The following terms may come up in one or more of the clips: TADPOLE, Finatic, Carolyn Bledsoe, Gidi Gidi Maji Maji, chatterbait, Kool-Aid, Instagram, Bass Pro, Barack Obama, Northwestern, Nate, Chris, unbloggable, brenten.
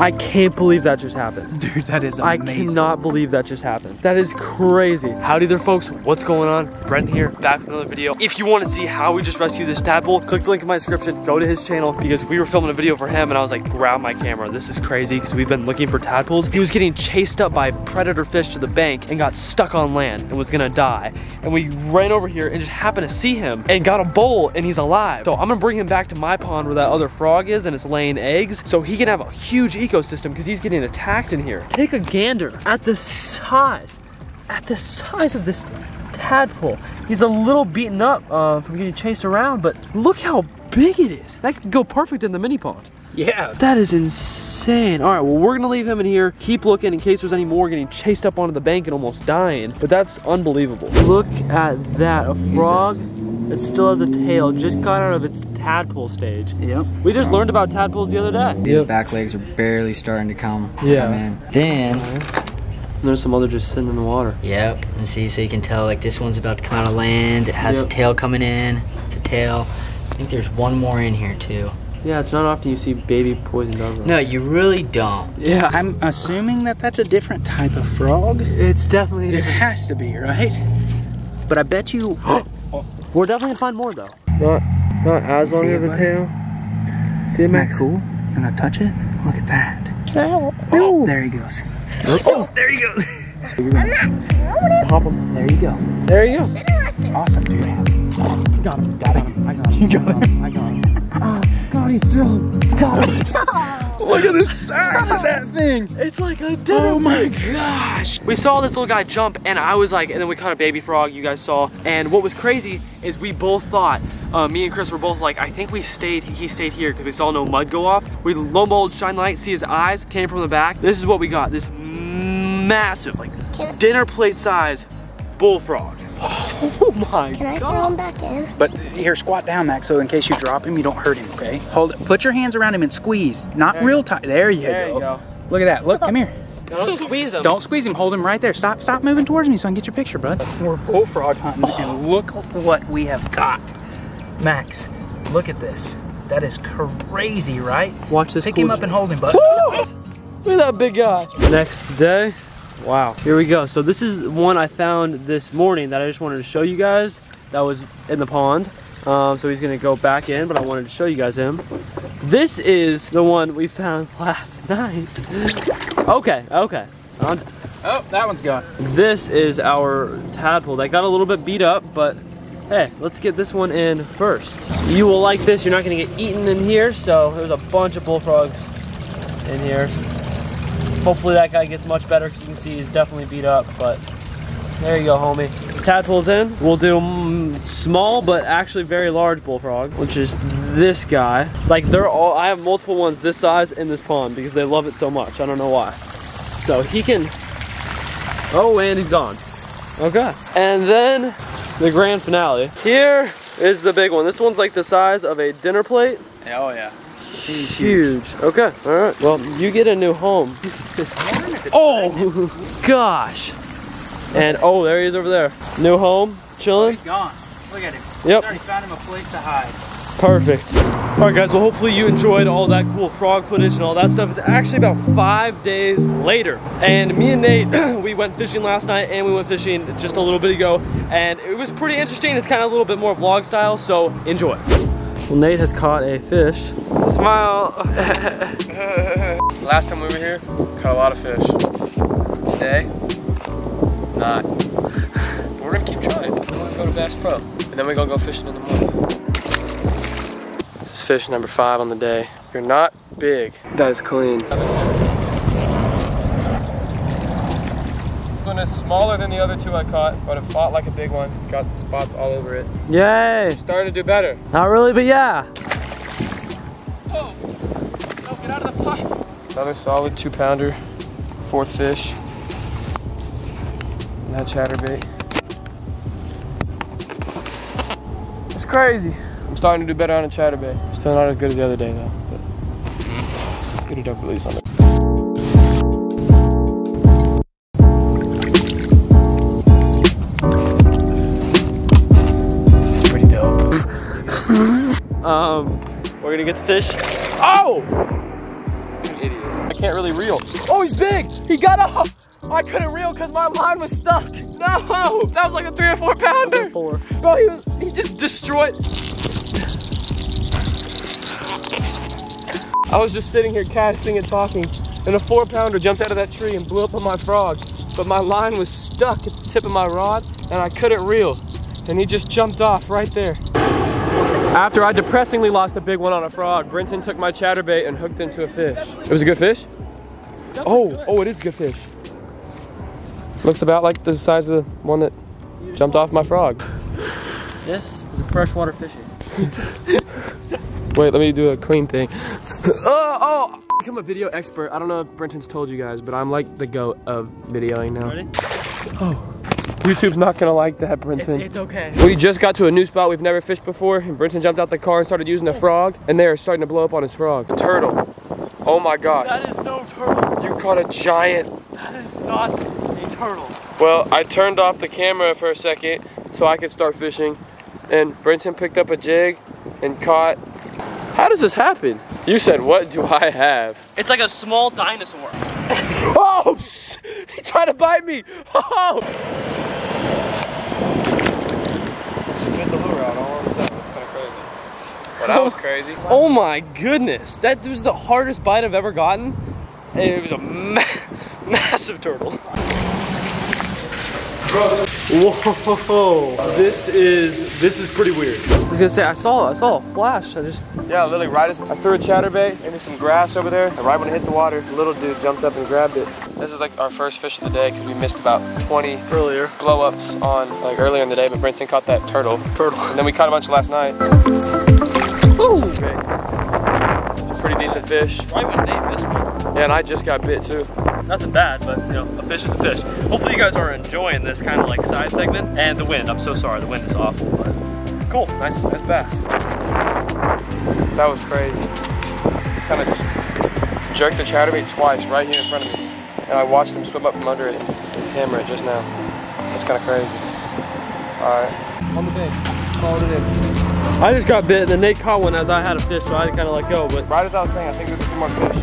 I can't believe that just happened. Dude, that is amazing. I cannot believe that just happened. That is crazy. Howdy there, folks. What's going on? Brent here, back with another video. If you want to see how we just rescued this tadpole, click the link in my description, go to his channel, because we were filming a video for him and I was like, grab my camera. This is crazy because we've been looking for tadpoles. He was getting chased up by predator fish to the bank and got stuck on land and was gonna die. And we ran over here and just happened to see him and got a bowl and he's alive. So I'm gonna bring him back to my pond where that other frog is and it's laying eggs so he can have a huge ecosystem because he's getting attacked in here. Take a gander at the size, of this tadpole. He's a little beaten up from getting chased around, but look how big it is. That could go perfect in the mini pond. Yeah. That is insane. All right, well, we're gonna leave him in here. Keep looking in case there's any more getting chased up onto the bank and almost dying, but that's unbelievable. Look at that, a frog that still has a tail, just got out of its tadpole stage. Yep. We just learned about tadpoles the other day. Yep. Back legs are barely starting to come in. Then there's some other just sitting in the water. Yep, and see, so you can tell like this one's about to come out of land. It has a tail coming in, it's a tail. I think there's one more in here too. Yeah, it's not often you see baby poison doves. No, you really don't. Yeah, I'm assuming that that's a different type of frog. It's definitely different. It has to be, right? But I bet you... We're definitely gonna find more though. Not as long of a tail. See it, Max? Cool. Can I touch it? Look at that. Oh, there he goes. Oh, there he goes. I'm not throwing it. Pop him. There you go. There you go. Sit right there. Awesome, dude. Got him. Got him. I got him. You got him. I got him. God, he's strong. God, he's strong. Look at the size of that thing. It's like a dinner. Oh my gosh. We saw this little guy jump and I was like, and then we caught a baby frog, you guys saw. And what was crazy is we both thought, me and Chris were both like, I think he stayed here because we saw no mud go off. We low mold, shine light, see his eyes, came from the back. This is what we got, this massive, like dinner plate size bullfrog. Oh my God. Can I throw him back in? But here, squat down, Max, so in case you drop him, you don't hurt him, okay? Hold it. Put your hands around him and squeeze. Not real tight. There you go. Look at that. Look, come here. No, don't squeeze him. Don't squeeze him. Hold him right there. Stop moving towards me so I can get your picture, bud. We're bullfrog hunting, and look what we have got. Max, look at this. That is crazy, right? Watch this. Pick him up and hold him, bud. Woo! Look at that big guy. Next day. Wow, here we go. So this is one I found this morning that I just wanted to show you guys that was in the pond. So he's gonna go back in, but I wanted to show you guys him. This is the one we found last night. Okay. Oh, that one's gone. This is our tadpole that got a little bit beat up, but hey, let's get this one in first. You will like this, you're not gonna get eaten in here. So there's a bunch of bullfrogs in here. Hopefully that guy gets much better because you can see he's definitely beat up, but there you go, homie. Tadpole's in. We'll do small but actually very large bullfrog, which is this guy. Like I have multiple ones this size in this pond because they love it so much. I don't know why. So he can, oh, and he's gone. Okay. And then the grand finale. Here is the big one. This one's like the size of a dinner plate. Oh yeah. He's huge. Okay, all right. Well, you get a new home. Oh, gosh. And, oh, there he is over there. New home, chilling. Oh, he's gone. Look at him. Yep. He already found him a place to hide. Perfect. All right, guys, well, hopefully you enjoyed all that cool frog footage and all that stuff. It's actually about 5 days later. And me and Nate, we went fishing last night and we went fishing just a little bit ago. And it was pretty interesting. It's kind of a little bit more vlog style, so enjoy. Well, Nate has caught a fish. Smile. Last time we were here, caught a lot of fish. Today, not. But we're gonna keep trying. We're gonna go to Bass Pro, and then we're gonna go fishing in the morning. This is fish number 5 on the day. You're not big. That is clean. This one is smaller than the other two I caught, but it fought like a big one. It's got spots all over it. Yay! It's starting to do better. Not really, but yeah. Oh, no, get out of the pot. Another solid 2-pounder, 4th fish. And that chatterbait. It's crazy. I'm starting to do better on a chatterbait. Still not as good as the other day though. But let's get a dope release on it. We're gonna get the fish. Oh! fucking idiot. I can't really reel. Oh, he's big. He got off. I couldn't reel because my line was stuck. No, that was like a 3 or 4 pounder. Four. Bro, he just destroyed. I was just sitting here casting and talking, and a 4-pounder jumped out of that tree and blew up on my frog. But my line was stuck at the tip of my rod, and I couldn't reel. And he just jumped off right there. After I depressingly lost a big one on a frog, Brenton took my chatterbait and hooked into a fish. It was a good fish? Oh, oh, it is a good fish. Looks about like the size of the one that jumped off my frog. This is a freshwater fishing. Wait, let me do a clean thing. Oh, I become a video expert. I don't know if Brenton's told you guys, but I'm like the goat of videoing now. Ready? Oh. YouTube's not gonna like that, Brenton. It's okay. We just got to a new spot we've never fished before, and Brenton jumped out the car and started using a frog, and they are starting to blow up on his frog. A turtle. Oh my gosh. That is no turtle. You caught a giant. That is not a turtle. Well, I turned off the camera for a second so I could start fishing, and Brenton picked up a jig and caught. How does this happen? You said, what do I have? It's like a small dinosaur. Oh, he tried to bite me. Oh. That was crazy. Oh my goodness. That was the hardest bite I've ever gotten. And it was a massive turtle. Whoa. This is pretty weird. I was gonna say, I saw a flash. Yeah, literally right as I threw a chatterbait into some grass over there. And right when it hit the water, the little dude jumped up and grabbed it. This is like our first fish of the day because we missed about 20 earlier blow-ups on like earlier in the day, but Brenton caught that turtle. And then we caught a bunch last night. Ooh. Okay. It's a pretty decent fish. Right when Nate missed one. Yeah, and I just got bit too. Nothing bad, but you know, a fish is a fish. Hopefully you guys are enjoying this kind of like side segment. And the wind, I'm so sorry, the wind is awful, but cool, nice bass. That was crazy. Kind of just jerked the chatterbait twice right here in front of me. And I watched him swim up from under it and hammer it just now. That's kind of crazy. All right. On the bait, called it in. I just got bit, and then Nate caught one as I had a fish, so I kind of let go. But right as I was saying, I think there's a few more fish.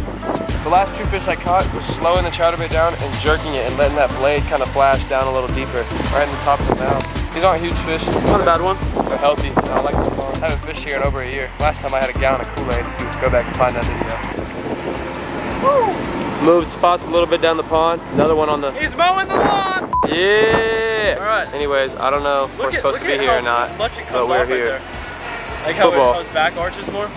The last 2 fish I caught was slowing the chatterbait down and jerking it and letting that blade kind of flash down a little deeper, right in the top of the mouth. These aren't huge fish. Not a bad one. They're healthy. I like this pond. I haven't fished here in over a year. Last time I had a gallon of Kool-Aid. If you go back and find that video. Woo! Moved spots a little bit down the pond. Another one on the. He's mowing the lawn. Yeah. All right. Anyways, I don't know if we're supposed to be here or not, but we're here. Right there. Like how football. It comes back arches more.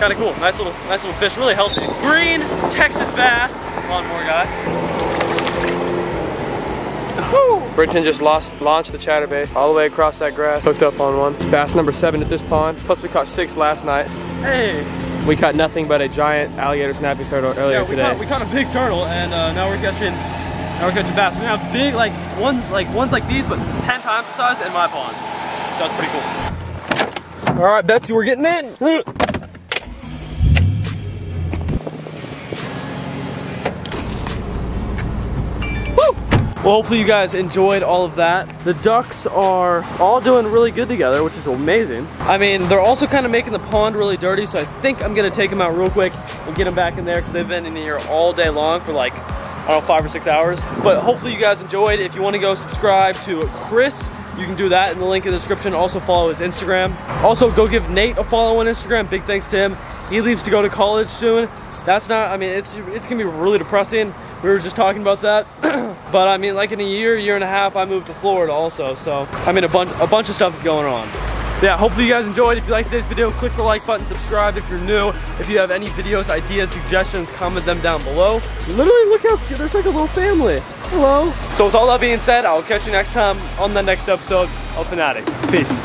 Kind of cool. Nice little fish. Really healthy. Green Texas bass. Lawnmower guy. Woo! Brenton just launched the chatterbait all the way across that grass. Hooked up on one. It's bass number 7 at this pond. Plus we caught 6 last night. Hey. We caught nothing but a giant alligator snapping turtle earlier today. We caught a big turtle, and now we're catching. Now we're catching bass. We have big ones like these, but 10 times the size in my pond. So that's pretty cool. All right, Betsy, we're getting in. Woo! Well, hopefully you guys enjoyed all of that. The ducks are all doing really good together, which is amazing. I mean, they're also kind of making the pond really dirty, so I think I'm gonna take them out real quick and get them back in there because they've been in here all day long for like, I don't know, 5 or 6 hours. But hopefully you guys enjoyed. If you wanna go subscribe to Chris, you can do that in the link in the description. Also follow his Instagram. Also go give Nate a follow on Instagram. Big thanks to him. He leaves to go to college soon. That's not, I mean, it's gonna be really depressing. We were just talking about that. But I mean, like in a year and a half, I moved to Florida also. So I mean, a bunch of stuff is going on. Yeah, hopefully you guys enjoyed. If you liked today's video, click the like button, subscribe if you're new. If you have any videos, ideas, suggestions, comment them down below. Literally, look how cute, there's like a little family. Hello. So with all that being said, I'll catch you next time on the next episode of Finatic. Peace.